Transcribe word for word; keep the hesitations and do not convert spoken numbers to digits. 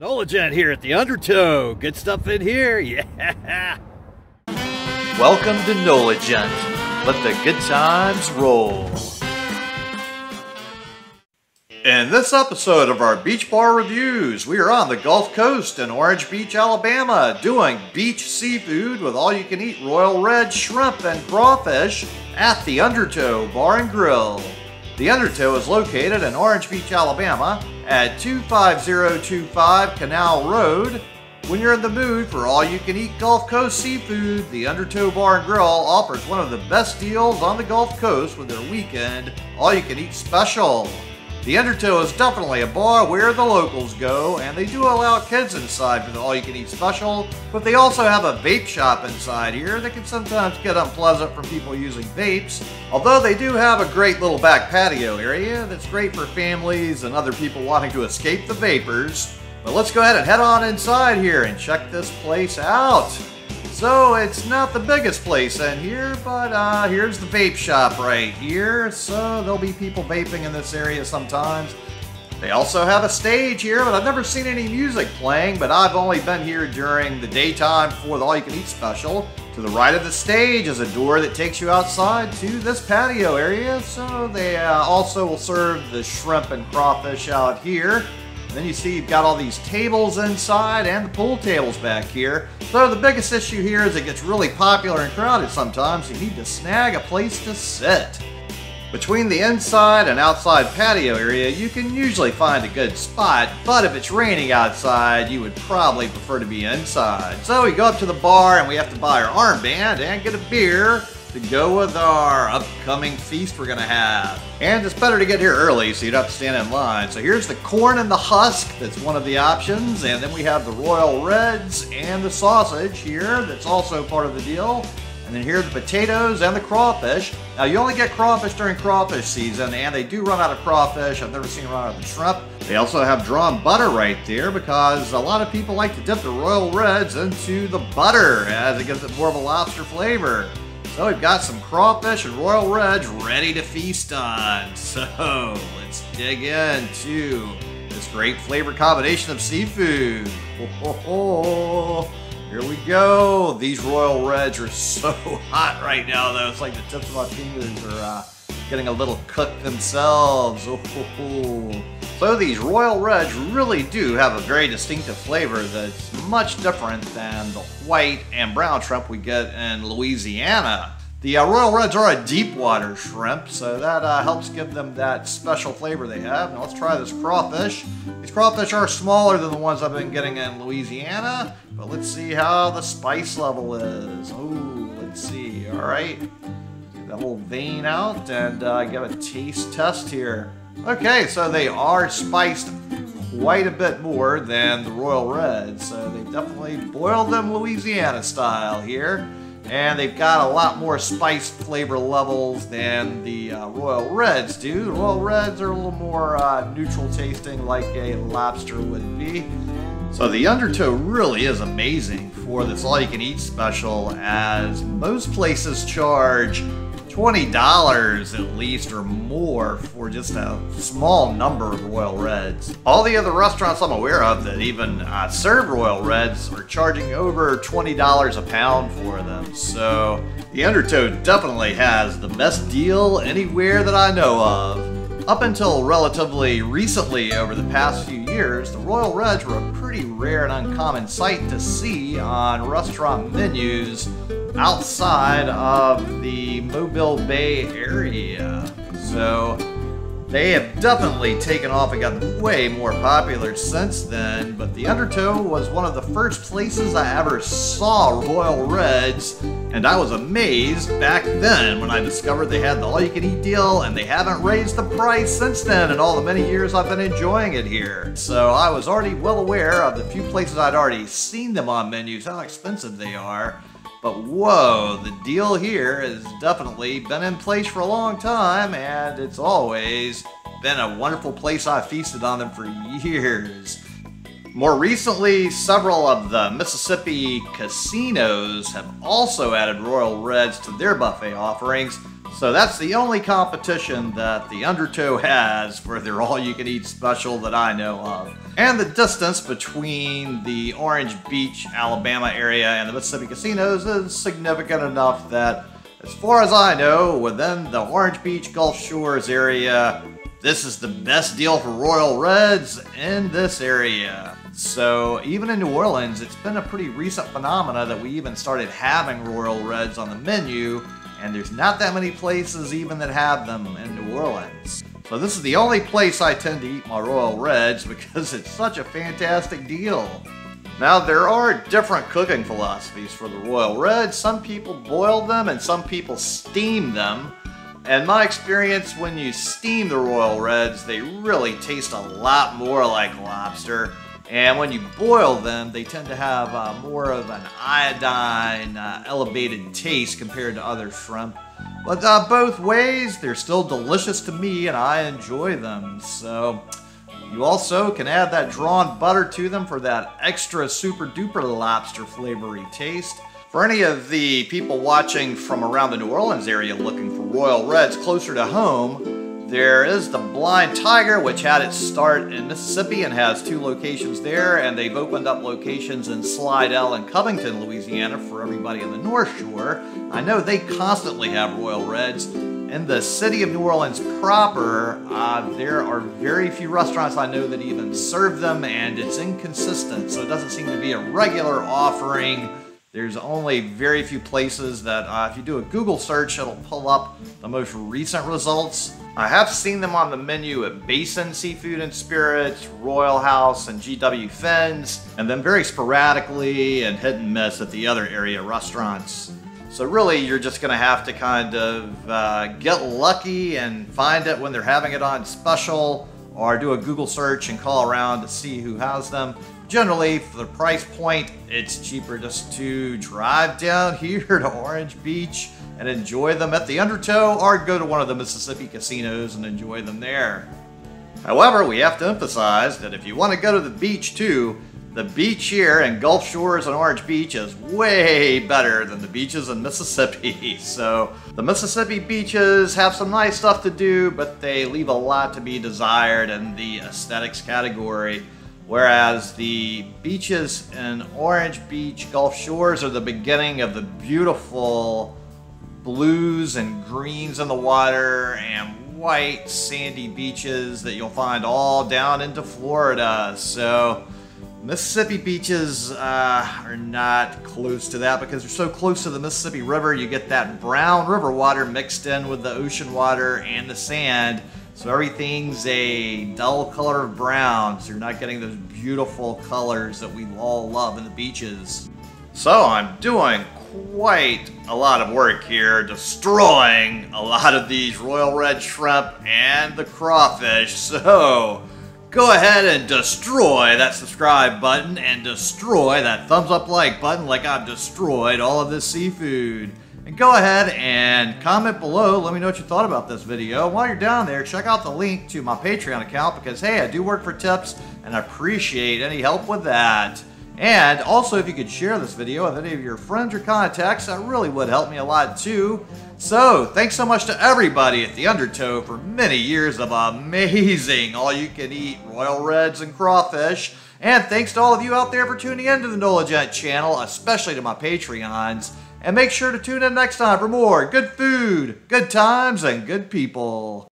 NOLA Gent here at The Undertow. Good stuff in here, yeah! Welcome to NOLA Gent. Let the good times roll. In this episode of our beach bar reviews, we are on the Gulf Coast in Orange Beach, Alabama, doing beach seafood with all-you-can-eat royal red shrimp and crawfish at The Undertow Bar and Grill. The Undertow is located in Orange Beach, Alabama at two five zero two five Canal Road. When you're in the mood for all-you-can-eat Gulf Coast seafood, the Undertow Bar and Grill offers one of the best deals on the Gulf Coast with their weekend all-you-can-eat special. The Undertow is definitely a bar where the locals go, and they do allow kids inside for the all-you-can-eat special, but they also have a vape shop inside here that can sometimes get unpleasant from people using vapes, although they do have a great little back patio area that's great for families and other people wanting to escape the vapors. But let's go ahead and head on inside here and check this place out. So it's not the biggest place in here, but uh, here's the vape shop right here. So there'll be people vaping in this area sometimes. They also have a stage here, but I've never seen any music playing, but I've only been here during the daytime for the all-you-can-eat special. To the right of the stage is a door that takes you outside to this patio area. So they uh, also will serve the shrimp and crawfish out here. Then you see you've got all these tables inside and the pool tables back here. So the biggest issue here is it gets really popular and crowded sometimes. You need to snag a place to sit. Between the inside and outside patio area, you can usually find a good spot, but if it's raining outside, you would probably prefer to be inside. So we go up to the bar and we have to buy our armband and get a beer to go with our upcoming feast we're gonna have. And it's better to get here early so you don't have to stand in line. So here's the corn and the husk, that's one of the options. And then we have the royal reds and the sausage here, that's also part of the deal. And then here are the potatoes and the crawfish. Now you only get crawfish during crawfish season, and they do run out of crawfish. I've never seen them run out of the shrimp. They also have drawn butter right there because a lot of people like to dip the royal reds into the butter as it gives it more of a lobster flavor. So we've got some crawfish and royal reds ready to feast on. So let's dig into this great flavor combination of seafood. Ho, ho, ho. Here we go. These royal reds are so hot right now though. It's like the tips of my fingers are uh, getting a little cooked themselves. Ho, ho, ho. So these royal reds really do have a very distinctive flavor that's much different than the white and brown shrimp we get in Louisiana. The uh, royal reds are a deep water shrimp, so that uh, helps give them that special flavor they have. Now let's try this crawfish. These crawfish are smaller than the ones I've been getting in Louisiana, but let's see how the spice level is. Oh, let's see, all right. Get that little vein out and uh, give a taste test here. Okay, so they are spiced quite a bit more than the royal reds, so they definitely boiled them Louisiana style here, and they've got a lot more spice flavor levels than the uh, royal reds do. The royal reds are a little more uh, neutral tasting, like a lobster would be. So the Undertow really is amazing for this all-you-can-eat special, as most places charge twenty dollars at least or more for just a small number of royal reds. All the other restaurants I'm aware of that even uh, serve royal reds are charging over twenty dollars a pound for them. So the Undertow definitely has the best deal anywhere that I know of. Up until relatively recently, over the past few years, the royal reds were a pretty rare and uncommon sight to see on restaurant menus outside of the Mobile Bay area. So they have definitely taken off and gotten way more popular since then, but the Undertow was one of the first places I ever saw royal reds, and I was amazed back then when I discovered they had the all-you-can-eat deal, and they haven't raised the price since then in all the many years I've been enjoying it here. So I was already well aware of the few places I'd already seen them on menus, how expensive they are. But whoa, the deal here has definitely been in place for a long time, and it's always been a wonderful place. I feasted on them for years. More recently, several of the Mississippi casinos have also added royal reds to their buffet offerings, So that's the only competition that The Undertow has for their all-you-can-eat special that I know of. And the distance between the Orange Beach, Alabama area and the Mississippi casinos is significant enough that, as far as I know, within the Orange Beach Gulf Shores area, this is the best deal for Royal Reds in this area. So even in New Orleans, it's been a pretty recent phenomena that we even started having Royal Reds on the menu. And there's not that many places even that have them in New Orleans. So this is the only place I tend to eat my Royal Reds because it's such a fantastic deal. Now there are different cooking philosophies for the Royal Reds. Some people boil them and some people steam them. And my experience, when you steam the Royal Reds, they really taste a lot more like lobster. And when you boil them, they tend to have uh, more of an iodine uh, elevated taste compared to other shrimp. But uh, both ways, they're still delicious to me and I enjoy them. So you also can add that drawn butter to them for that extra super duper lobster flavory taste. For any of the people watching from around the New Orleans area looking for Royal Reds closer to home, there is the Blind Tiger, which had its start in Mississippi and has two locations there, and they've opened up locations in Slidell and Covington, Louisiana for everybody on the North Shore. I know they constantly have Royal Reds. In the city of New Orleans proper, uh, there are very few restaurants I know that even serve them, and it's inconsistent, so it doesn't seem to be a regular offering. There's only very few places that uh, if you do a Google search, it'll pull up the most recent results. I have seen them on the menu at Basin Seafood and Spirits, Royal House, and G W Fins, and then very sporadically and hit and miss at the other area restaurants. So really, you're just gonna have to kind of uh, get lucky and find it when they're having it on special, or do a Google search and call around to see who has them. Generally, for the price point, it's cheaper just to drive down here to Orange Beach and enjoy them at the Undertow, or go to one of the Mississippi casinos and enjoy them there. However, we have to emphasize that if you want to go to the beach too, the beach here in Gulf Shores and Orange Beach is way better than the beaches in Mississippi. So the Mississippi beaches have some nice stuff to do, but they leave a lot to be desired in the aesthetics category. Whereas the beaches in Orange Beach, Gulf Shores are the beginning of the beautiful blues and greens in the water and white sandy beaches that you'll find all down into Florida. So Mississippi beaches uh, are not close to that because they're so close to the Mississippi River. You get that brown river water mixed in with the ocean water and the sand. So everything's a dull color of brown. So you're not getting those beautiful colors that we all love in the beaches. So I'm doing quite a lot of work here, destroying a lot of these Royal Red shrimp and the crawfish. So go ahead and destroy that subscribe button and destroy that thumbs up like button like I've destroyed all of this seafood. And go ahead and comment below, let me know what you thought about this video. While you're down there, check out the link to my Patreon account because hey, I do work for tips and I appreciate any help with that. And also if you could share this video with any of your friends or contacts, that really would help me a lot too. So thanks so much to everybody at The Undertow for many years of amazing all-you-can-eat Royal Reds and crawfish. And thanks to all of you out there for tuning in to the NOLA Gent channel, especially to my Patreons. And make sure to tune in next time for more good food, good times, and good people.